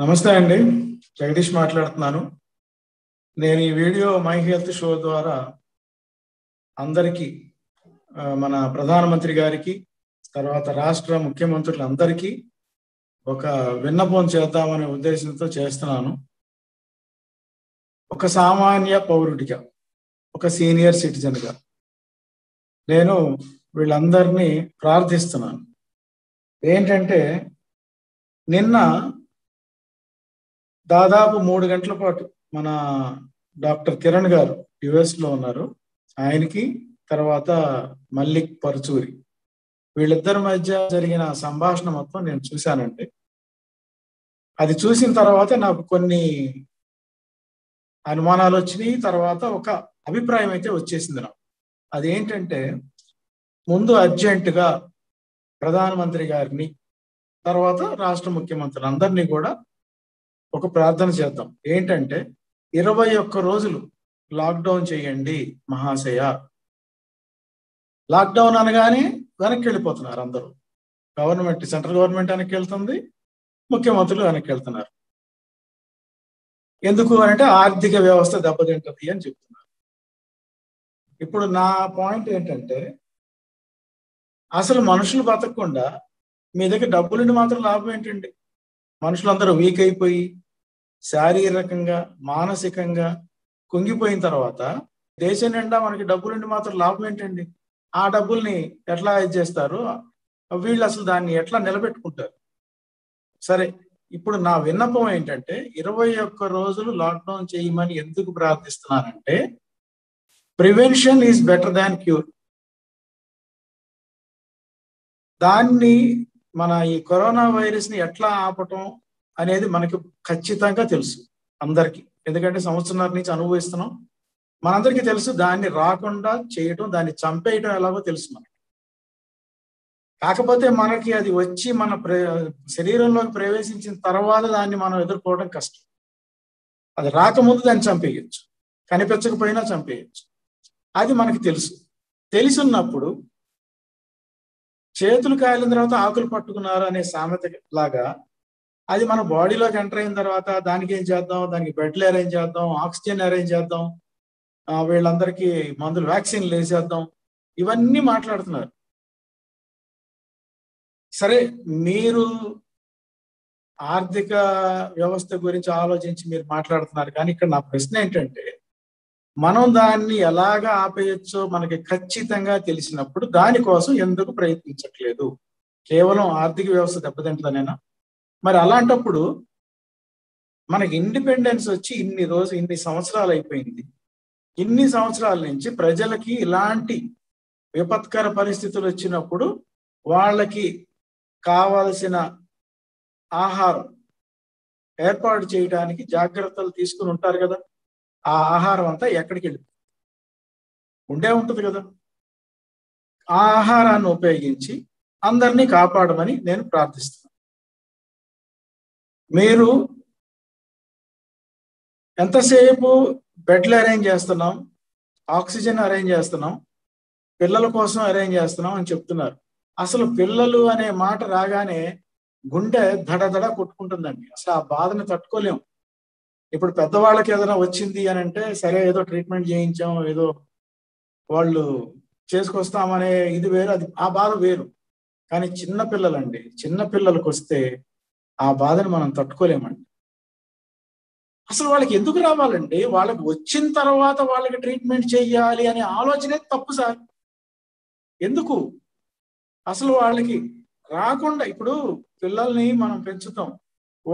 नमस्ते अंडी जगदीश माट्लाडुतुन्नानु नेनु ई वीडियो मई हेल्थ शो द्वारा अंदरिकी मन प्रधानमंत्री गारिकी तर्वात राष्ट्र मुख्यमंत्रुलंदरिकी ओक विन्नपं चेद्दामने उद्देशंतो चेस्तुन्नानु ओक सामान्य पौरुडिगा ओक सीनियर सिटिजन गा नेनु वीळ्ळंदर्नी प्रार्थिस्तुन्नानु ఏంటంటే నిన్న దాదాపు 3 గంటల పాటు మన డాక్టర్ కిరణ్ గారు యుఎస్ లో ఉన్నారు. ఆయనకి తర్వాత మల్లిక్ పరుచూరి వీళ్ళిద్దరి మధ్య జరిగిన సంభాషణ మొత్తం నేను చూశానండి. అది చూసిన తర్వాత నాకు కొన్ని అనుమానాలు వచ్చాయి. తర్వాత ఒక అభిప్రాయం అయితే వచ్చేసింది నాకు. అది ఏంటంటే ముందు అర్జెంట్ గా ప్రధానమంత్రి గారిని తర్వాత రాష్ట్ర ముఖ్యమంత్రులందర్నీ కూడా ఒక ప్రార్థన చేద్దాం. ఏంటంటే 21 రోజులు లాక్ డౌన్ చేయండి మహాశయ. లాక్ డౌన్ అనగానే వెనక్కి వెళ్ళిపోతున్నారు అందరూ. గవర్నమెంట్ సెంట్రల్ గవర్నమెంట్ వెనక్కి వెళ్తుంది, ముఖ్యమంత్రులు వెనక్కి వెళ్తున్నారు. ఎందుకు అంటే ఆర్థిక వ్యవస్థ దెబ్బతింటది అని చెప్తున్నారు. ఇప్పుడు నా పాయింట్ ఏంటంటే అసలు మనుషులు బతకకుండా మీ దగ్గర డబ్బులుండి మాత్రం లాభం ఏంటండి? మనుషులందరూ వీక్ అయిపోయి శారీరకంగా మానసికంగా కుంగిపోయిన తర్వాత దేశం నిండా మనకి డబ్బులుండి మాత్రం లాభం ఏంటండి? ఆ డబ్బుల్ని ఎట్లా చేస్తారు వీళ్ళు? అసలు దాన్ని ఎట్లా నిలబెట్టుకుంటారు? సరే, ఇప్పుడు నా విన్నపం ఏంటంటే 21 రోజులు లాక్డౌన్ చేయమని ఎందుకు ప్రార్థిస్తున్నానంటే prevention is better than cure. దాన్ని మన ఈ కరోనా వైరస్ని ఎట్లా ఆపటం అనేది మనకి ఖచ్చితంగా తెలుసు అందరికీ. ఎందుకంటే సంవత్సరాల నుంచి అనుభవిస్తున్నాం. మనందరికీ తెలుసు దాన్ని రాకుండా చేయటం, దాన్ని చంపేయటం ఎలాగో తెలుసు మనకి. కాకపోతే మనకి అది వచ్చి మన శరీరంలోకి ప్రవేశించిన తర్వాత దాన్ని మనం ఎదుర్కోవడం కష్టం. అది రాకముందు దాన్ని చంపేయచ్చు, కనిపించకపోయినా చంపేయచ్చు. అది మనకి తెలుసు. తెలిసినప్పుడు చేతులు కాలిన తర్వాత ఆకులు పట్టుకున్నారు అనే సామెత లాగా అది మన బాడీలోకి ఎంటర్ అయిన తర్వాత దానికి ఏం చేద్దాం, దానికి బెడ్లు అరేంజ్ చేద్దాం, ఆక్సిజన్ అరేంజ్ చేద్దాం, వీళ్ళందరికీ మందులు వ్యాక్సిన్లు వేసేద్దాం, ఇవన్నీ మాట్లాడుతున్నారు. సరే, మీరు ఆర్థిక వ్యవస్థ గురించి ఆలోచించి మీరు మాట్లాడుతున్నారు. కానీ ఇక్కడ నా ప్రశ్న ఏంటంటే మనం దాన్ని ఎలాగ ఆపేయచ్చో మనకి ఖచ్చితంగా తెలిసినప్పుడు దానికోసం ఎందుకు ప్రయత్నించట్లేదు? కేవలం ఆర్థిక వ్యవస్థ దెబ్బతింటుందనేనా? మరి అలాంటప్పుడు మనకి ఇండిపెండెన్స్ వచ్చి ఇన్ని సంవత్సరాలు అయిపోయింది. ఇన్ని సంవత్సరాల నుంచి ప్రజలకి ఇలాంటి విపత్కర పరిస్థితులు వచ్చినప్పుడు వాళ్ళకి కావాల్సిన ఆహారం ఏర్పాటు చేయడానికి జాగ్రత్తలు తీసుకుని ఉంటారు కదా. ఆ ఆహారం అంతా ఎక్కడికి వెళ్ళిపోతుంది? ఉండే ఉంటుంది కదా. ఆ ఆహారాన్ని ఉపయోగించి అందరినీ కాపాడమని నేను ప్రార్థిస్తున్నాను. మీరు ఎంతసేపు బెడ్లు అరేంజ్ చేస్తున్నాం, ఆక్సిజన్ అరేంజ్ చేస్తున్నాం, పిల్లల కోసం అరేంజ్ చేస్తున్నాం అని చెప్తున్నారు. అసలు పిల్లలు అనే మాట రాగానే గుండె దడదడ కొట్టుకుంటుందండి. అసలు ఆ బాధను తట్టుకోలేము. ఇప్పుడు పెద్దవాళ్ళకి ఏదైనా వచ్చింది అని అంటే సరే ఏదో ట్రీట్మెంట్ చేయించాం, ఏదో వాళ్ళు చేసుకొస్తామనే ఇది వేరు, అది ఆ బాధ వేరు. కానీ చిన్నపిల్లలండి, చిన్నపిల్లలకు వస్తే ఆ బాధను మనం తట్టుకోలేమండి. అసలు వాళ్ళకి ఎందుకు రావాలండి? వాళ్ళకి వచ్చిన తర్వాత వాళ్ళకి ట్రీట్మెంట్ చేయాలి అనే ఆలోచనే తప్పు సార్. ఎందుకు అసలు వాళ్ళకి రాకుండా? ఇప్పుడు పిల్లల్ని మనం పెంచుతాం,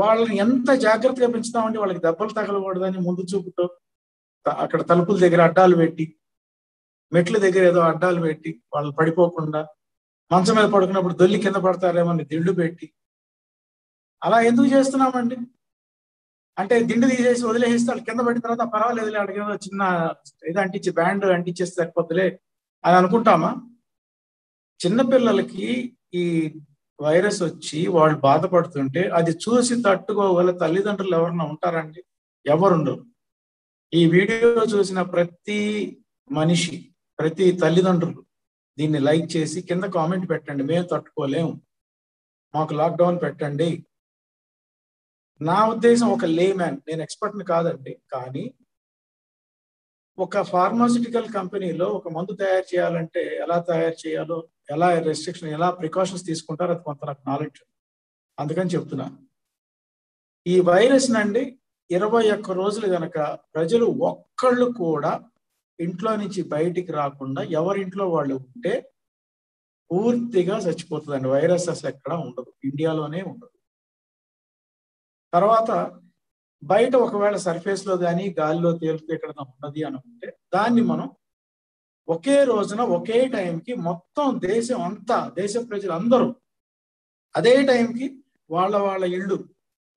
వాళ్ళని ఎంత జాగ్రత్తగా పెంచుతామంటే వాళ్ళకి దెబ్బలు తగలకూడదని ముందు చూపుతో అక్కడ తలుపుల దగ్గర అడ్డాలు పెట్టి, మెట్ల దగ్గర ఏదో అడ్డాలు పెట్టి, వాళ్ళు పడిపోకుండా మంచం మీద పడుకున్నప్పుడు దొల్లి కింద పడతారేమని దిండు పెట్టి అలా ఎందుకు చేస్తున్నామండి? అంటే దిండు తీసేసి వదిలేసేస్తే వాళ్ళు కింద పడిన తర్వాత పర్వాలేదు, వాళ్ళకి ఏదో చిన్న ఇది అంటించి బ్యాండ్ అంటించేస్తే సరిపోతులే అని అనుకుంటామా? చిన్నపిల్లలకి ఈ వైరస్ వచ్చి వాళ్ళు బాధపడుతుంటే అది చూసి తట్టుకోగల తల్లిదండ్రులు ఎవరైనా ఉంటారండి? ఎవరుండరు. ఈ వీడియో చూసిన ప్రతి మనిషి, ప్రతి తల్లిదండ్రులు దీన్ని లైక్ చేసి కింద కామెంట్ పెట్టండి. మేము తట్టుకోలేము, మాకు లాక్డౌన్ పెట్టండి, నా ఉద్దేశం ఒక లేమన్, నేను ఎక్స్పర్ట్ని కాదండి, కానీ ఒక ఫార్మాసిటికల్ కంపెనీలో ఒక మందు తయారు చేయాలంటే ఎలా తయారు చేయాలో, ఎలా రెస్ట్రిక్షన్, ఎలా ప్రికాషన్స్ తీసుకుంటారో అది కొంత నాకు నాలెడ్జ్, అందుకని చెప్తున్నా. ఈ వైరస్ నండి 21 రోజులు గనక ప్రజలు ఒక్కళ్ళు కూడా ఇంట్లో నుంచి బయటికి రాకుండా ఎవరింట్లో వాళ్ళు ఉంటే పూర్తిగా చచ్చిపోతుందండి. వైరస్ అసలు ఎక్కడ ఉండదు, ఇండియాలోనే ఉండదు. తర్వాత బయట ఒకవేళ సర్ఫేస్ లో కానీ గాలిలో తేలితే ఎక్కడ ఉన్నది అనుకుంటే దాన్ని మనం ఒకే రోజున ఒకే టైంకి మొత్తం దేశం అంతా, దేశ ప్రజలందరూ అదే టైంకి వాళ్ళ వాళ్ళ ఇళ్ళు,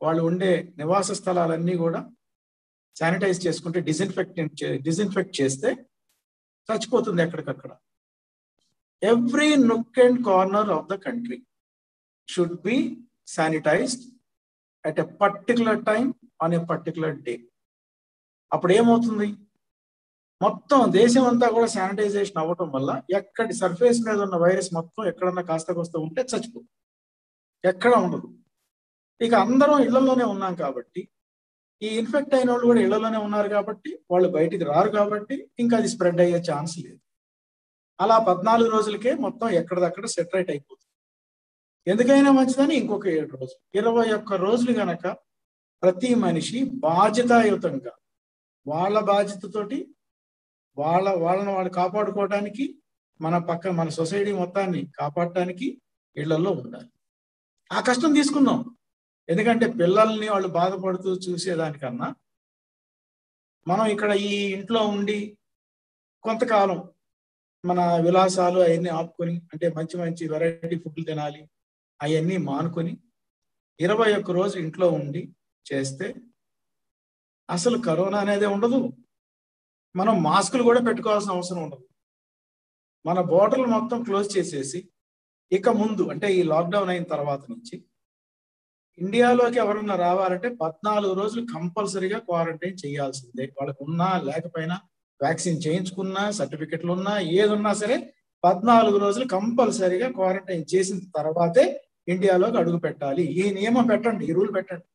వాళ్ళు ఉండే నివాస స్థలాలన్నీ కూడా శానిటైజ్ చేసుకుంటే, డిజిన్ఫెక్ట్ చేస్తే చచ్చిపోతుంది ఎక్కడికక్కడ. Every nook and corner of the country should be sanitized at a particular time on a particular day. అప్పుడు ఏమవుతుంది, మొత్తం దేశం అంతా కూడా శానిటైజేషన్ అవ్వటం వల్ల ఎక్కడి సర్ఫేస్ మీద ఉన్న వైరస్ మొత్తం ఎక్కడన్నా కాస్త కోస్త ఉంటే చచ్చిపోదు, ఎక్కడ ఉండదు. ఇక అందరం ఇళ్లలోనే ఉన్నాం కాబట్టి, ఈ ఇన్ఫెక్ట్ అయిన వాళ్ళు కూడా ఇళ్లలోనే ఉన్నారు కాబట్టి వాళ్ళు బయటికి రారు కాబట్టి ఇంకా అది స్ప్రెడ్ అయ్యే ఛాన్స్ లేదు. అలా 14 రోజులకే మొత్తం ఎక్కడిదక్కడ సెటరేట్ అయిపోతుంది. ఎందుకైనా మంచిదని ఇంకొక 7 రోజులు, 21 రోజులు గనక ప్రతి మనిషి బాధ్యతాయుతంగా వాళ్ళ బాధ్యతతోటి వాళ్ళని వాళ్ళు కాపాడుకోవడానికి, మన సొసైటీ మొత్తాన్ని కాపాడటానికి ఇళ్లల్లో ఉండాలి. ఆ కష్టం తీసుకుందాం, ఎందుకంటే పిల్లల్ని వాళ్ళు బాధపడుతూ చూసేదానికన్నా మనం ఇక్కడ ఈ ఇంట్లో ఉండి కొంతకాలం మన విలాసాలు అవన్నీ ఆపుకొని, అంటే మంచి మంచి వెరైటీ ఫుడ్లు తినాలి అవన్నీ మానుకొని 21 రోజు ఇంట్లో ఉండి చేస్తే అసలు కరోనా అనేది ఉండదు. మనం మాస్కులు కూడా పెట్టుకోవాల్సిన అవసరం ఉండదు. మన బోర్డర్లు మొత్తం క్లోజ్ చేసేసి ఇక ముందు, అంటే ఈ లాక్డౌన్ అయిన తర్వాత నుంచి ఇండియాలోకి ఎవరన్నా రావాలంటే 14 రోజులు కంపల్సరీగా క్వారంటైన్ చేయాల్సిందే. వాళ్ళకు ఉన్నా లేకపోయినా, వ్యాక్సిన్ చేయించుకున్నా, సర్టిఫికెట్లు ఉన్నా, ఏదున్నా సరే 14 రోజులు కంపల్సరీగా క్వారంటైన్ చేసిన తర్వాతే ఇండియాలోకి అడుగు పెట్టాలి. ఈ నియమం పెట్టండి, ఈ రూల్ పెట్టండి.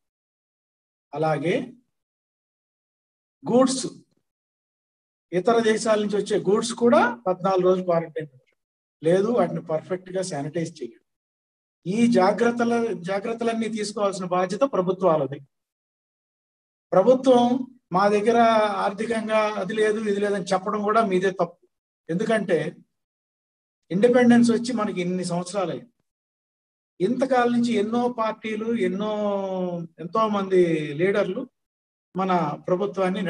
అలాగే గూడ్స్, ఇతర దేశాల నుంచి వచ్చే గూడ్స్ కూడా 14 రోజులు క్వారంటైన్ పెట్టండి, లేదు వాటిని పర్ఫెక్ట్ గా శానిటైజ్ చేయండి. ఈ జాగ్రత్తలన్నీ తీసుకోవాల్సిన బాధ్యత ప్రభుత్వాలది. ప్రభుత్వం మా దగ్గర ఆర్థికంగా అది లేదు ఇది లేదని చెప్పడం కూడా మీదే తప్పు. ఎందుకంటే ఇండిపెండెన్స్ వచ్చి మనకి ఇన్ని సంవత్సరాలయ్యింది, ఇంతకాలం నుంచి ఎన్నో పార్టీలు ఎంతో మంది లీడర్లు మన ప్రభుత్వాన్ని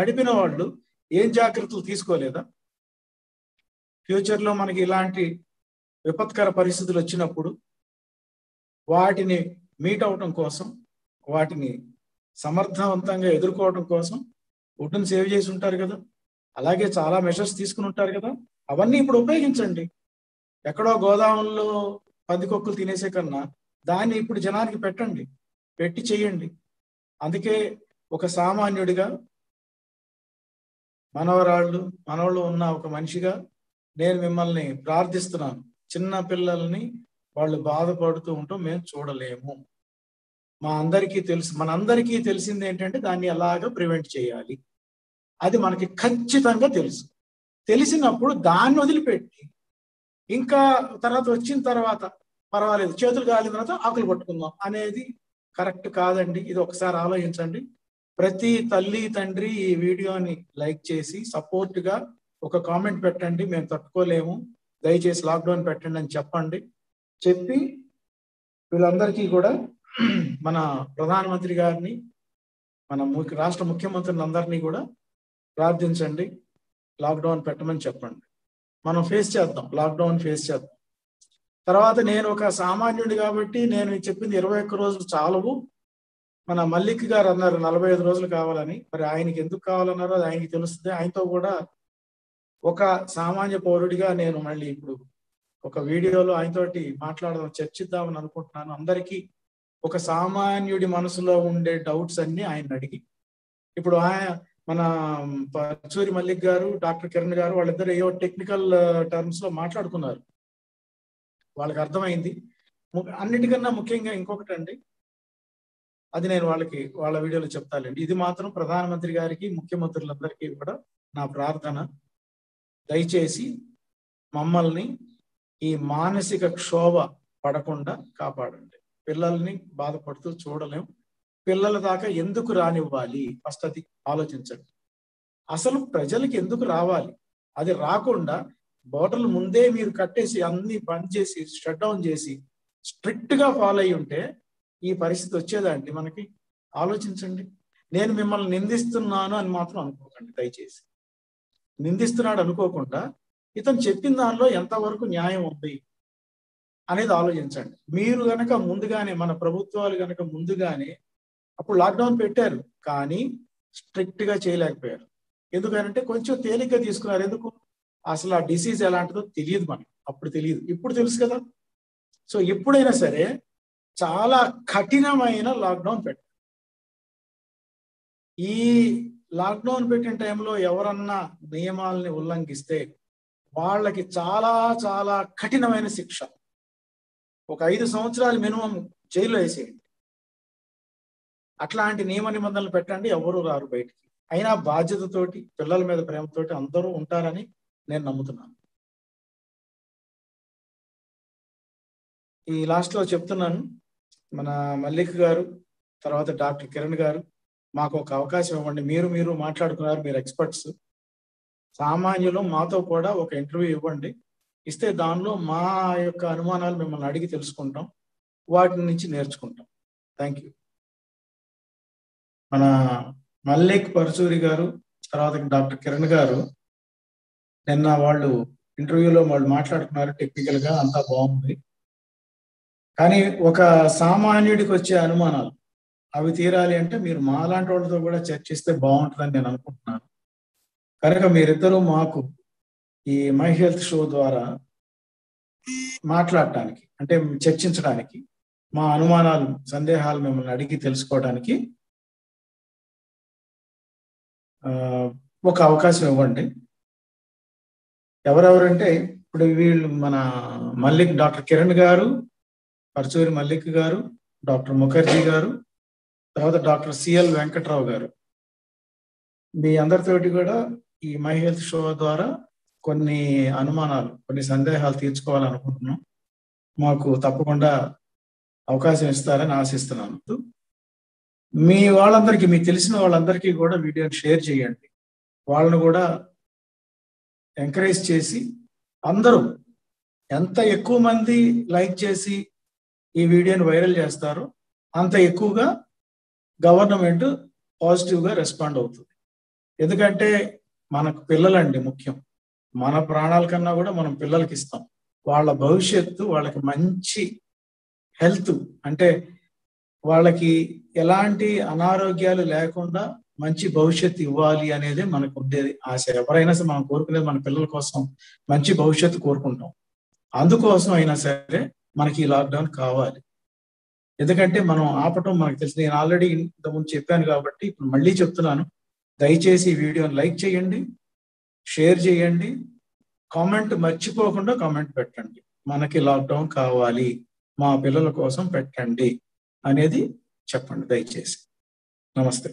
నడిపిన వాళ్ళు ఏం జాగ్రత్తలు తీసుకోలేదా? ఫ్యూచర్లో మనకి ఇలాంటి విపత్కర పరిస్థితులు వచ్చినప్పుడు వాటిని మీట్ అవటం కోసం, వాటిని సమర్థవంతంగా ఎదుర్కోవడం కోసం ఫుడ్ని సేవ్ చేసి ఉంటారు కదా, అలాగే చాలా మెషర్స్ తీసుకుని ఉంటారు కదా, అవన్నీ ఇప్పుడు ఉపయోగించండి. ఎక్కడో గోదాముల్లో పందికొక్కులు తినేసే కన్నా దాన్ని ఇప్పుడు జనానికి పెట్టి చేయండి. అందుకే ఒక సామాన్యుడిగా, మనవళ్ళు ఉన్న ఒక మనిషిగా నేను మిమ్మల్ని ప్రార్థిస్తున్నాను. చిన్న పిల్లల్ని వాళ్ళు బాధపడుతూ ఉంటాం మేము చూడలేము. మనందరికీ తెలిసింది ఏంటంటే దాన్ని ఎలాగ ప్రివెంట్ చేయాలి, అది మనకి ఖచ్చితంగా తెలిసినప్పుడు దాన్ని వదిలిపెట్టి ఇంకా తర్వాత వచ్చిన తర్వాత పర్వాలేదు, చేతులు కాలిన తర్వాత ఆకులు పట్టుకుందాం అనేది కరెక్ట్ కాదండి. ఇది ఒకసారి ఆలోచించండి. ప్రతి తల్లి తండ్రి ఈ వీడియోని లైక్ చేసి సపోర్ట్గా ఒక కామెంట్ పెట్టండి, మేము తట్టుకోలేము దయచేసి లాక్డౌన్ పెట్టండి అని చెప్పండి. చెప్పి వీళ్ళందరికీ కూడా మన ప్రధానమంత్రి గారిని, మన రాష్ట్ర ముఖ్యమంత్రిని అందరినీ కూడా ప్రార్థించండి, లాక్డౌన్ పెట్టమని చెప్పండి. మనం లాక్డౌన్ ఫేస్ చేద్దాం. తర్వాత నేను ఒక సామాన్యుడు కాబట్టి నేను చెప్పింది 21 రోజులు చాలవు. మన మల్లిక్ గారు అన్నారు 45 రోజులు కావాలని, మరి ఆయనకి ఎందుకు కావాలన్నారో అది ఆయనకి తెలుస్తుంది. ఆయనతో కూడా ఒక సామాన్య పౌరుడిగా నేను మళ్ళీ ఇప్పుడు ఒక వీడియోలో ఆయనతోటి చర్చిద్దామని అనుకుంటున్నాను. అందరికీ ఒక సామాన్యుడి మనసులో ఉండే డౌట్స్ అన్ని ఆయన అడిగి, ఇప్పుడు మన పరుచూరి మల్లిక్ గారు, డాక్టర్ కిరణ్ గారు వాళ్ళిద్దరు ఏవో టెక్నికల్ టర్మ్స్ లో మాట్లాడుకున్నారు, వాళ్ళకి అర్థమైంది. అన్నిటికన్నా ముఖ్యంగా ఇంకొకటి అండి, అది నేను వాళ్ళకి వాళ్ళ వీడియోలో చెప్తానండి. ఇది మాత్రం ప్రధానమంత్రి గారికి ముఖ్యమంత్రులందరికీ కూడా నా ప్రార్థన, దయచేసి మమ్మల్ని ఈ మానసిక క్షోభ పడకుండా కాపాడండి. పిల్లల్ని బాధపడుతూ చూడలేం, పిల్లల దాకా ఎందుకు రానివ్వాలి ఫస్ట్ అది ఆలోచించండి. అసలు ప్రజలకు ఎందుకు రావాలి, అది రాకుండా బోర్డర్లు ముందే మీరు కట్టేసి అన్ని బంద్ చేసి షట్ డౌన్ చేసి స్ట్రిక్ట్ గా ఫాలో అయ్యి ఉంటే ఈ పరిస్థితి వచ్చేదండి మనకి. ఆలోచించండి. నేను మిమ్మల్ని నిందిస్తున్నాను అని మాత్రం అనుకోకండి, దయచేసి నిందిస్తున్నాడు అనుకోకుండా ఇతను చెప్పిన దానిలో ఎంతవరకు న్యాయం ఉంది అనేది ఆలోచించండి. మీరు గనక ముందుగానే మన ప్రభుత్వాలు గనక ముందుగానే అప్పుడు లాక్డౌన్ పెట్టారు కానీ స్ట్రిక్ట్ గా చేయలేకపోయారు. ఎందుకంటే కొంచెం తేలిగ్గా తీసుకున్నారు. ఎందుకు, అసలు ఆ డిసీజ్ ఎలాంటిదో తెలియదు మనకి, అప్పుడు తెలియదు, ఇప్పుడు తెలుసు కదా. సో ఎప్పుడైనా సరే చాలా కఠినమైన లాక్డౌన్ పెట్టారు. ఈ లాక్డౌన్ పెట్టిన టైంలో ఎవరన్నా నియమాలని ఉల్లంఘిస్తే వాళ్ళకి చాలా చాలా కఠినమైన శిక్ష, 5 సంవత్సరాలు మినిమం జైల్లో వేసేయండి. అట్లాంటి నియమ నిబంధనలు పెట్టండి, ఎవరు రారు బయటికి. అయినా బాధ్యతతోటి పిల్లల మీద ప్రేమతోటి అందరూ ఉంటారని నేను నమ్ముతున్నాను. ఈ లాస్ట్ లో చెప్తున్నాను, మన మల్లిక్ గారు తర్వాత డాక్టర్ కిరణ్ గారు మాకు ఒక అవకాశం ఇవ్వండి. మీరు మాట్లాడుకున్నారు, మీరు ఎక్స్పర్ట్స్, సామాన్యులు మాతో కూడా ఒక ఇంటర్వ్యూ ఇవ్వండి. ఇస్తే దానిలో మా యొక్క అనుమానాలు మిమ్మల్ని అడిగి తెలుసుకుంటాం, వాటి నుంచి నేర్చుకుంటాం. Thank you. మన మల్లిక్, పరుచూరి గారు తర్వాత డాక్టర్ కిరణ్ గారు నిన్న వాళ్ళు ఇంటర్వ్యూలో వాళ్ళు మాట్లాడుకున్నారు, టెక్నికల్ గా అంతా బాగుంది. కానీ ఒక సామాన్యుడికి వచ్చే అనుమానాలు అవి తీరాలి అంటే మీరు మాలాంటి వాళ్ళతో కూడా చర్చిస్తే బాగుంటుందని నేను అనుకుంటున్నాను. కనుక మీరిద్దరూ మాకు ఈ మై హెల్త్ షో ద్వారా మాట్లాడటానికి అంటే చర్చించడానికి, మా అనుమానాలు సందేహాలు మిమ్మల్ని అడిగి తెలుసుకోవడానికి ఒక అవకాశం ఇవ్వండి. ఎవరెవరంటే ఇప్పుడు వీళ్ళు మన మల్లిక్, డాక్టర్ కిరణ్ గారు, పరుచూరి మల్లిక్ గారు, డాక్టర్ ముఖర్జీ గారు, తర్వాత డాక్టర్ సిఎల్ వెంకట్రావు గారు. మీ అందరితోటి కూడా ఈ మై హెల్త్ షో ద్వారా కొన్ని అనుమానాలు కొన్ని సందేహాలు తీర్చుకోవాలనుకుంటున్నాం. మాకు తప్పకుండా అవకాశం ఇస్తారని ఆశిస్తున్నాను. మీ వాళ్ళందరికీ, మీకు తెలిసిన వాళ్ళందరికీ కూడా వీడియోని షేర్ చేయండి. వాళ్ళను కూడా ఎంకరేజ్ చేసి అందరూ ఎంత ఎక్కువ మంది లైక్ చేసి ఈ వీడియోని వైరల్ చేస్తారో అంత ఎక్కువగా గవర్నమెంట్ పాజిటివ్గా రెస్పాండ్ అవుతుంది. ఎందుకంటే మనకు పిల్లలండి ముఖ్యం, మన ప్రాణాల కన్నా కూడా మనం పిల్లలకి ఇస్తాం. వాళ్ళ భవిష్యత్తు, వాళ్ళకి మంచి హెల్త్ అంటే వాళ్ళకి ఎలాంటి అనారోగ్యాలు లేకుండా మంచి భవిష్యత్తు ఇవ్వాలి అనేది మనకు ఉండేది ఆశ. ఎవరైనా సరే మనం కోరుకునేది మన పిల్లల కోసం మంచి భవిష్యత్తు కోరుకుంటాం. అందుకోసం అయినా సరే మనకి ఈ లాక్డౌన్ కావాలి. ఎందుకంటే మనం ఆపటం మనకు తెలుసు. నేను ఆల్రెడీ ఇంతకుముందు చెప్పాను కాబట్టి ఇప్పుడు మళ్ళీ చెప్తున్నాను, దయచేసి ఈ వీడియోని లైక్ చేయండి, షేర్ చేయండి, కామెంట్ మర్చిపోకుండా కామెంట్ పెట్టండి. మనకి లాక్డౌన్ కావాలి, మా పిల్లల కోసం పెట్టండి అనేది చెప్పండి దయచేసి. నమస్తే.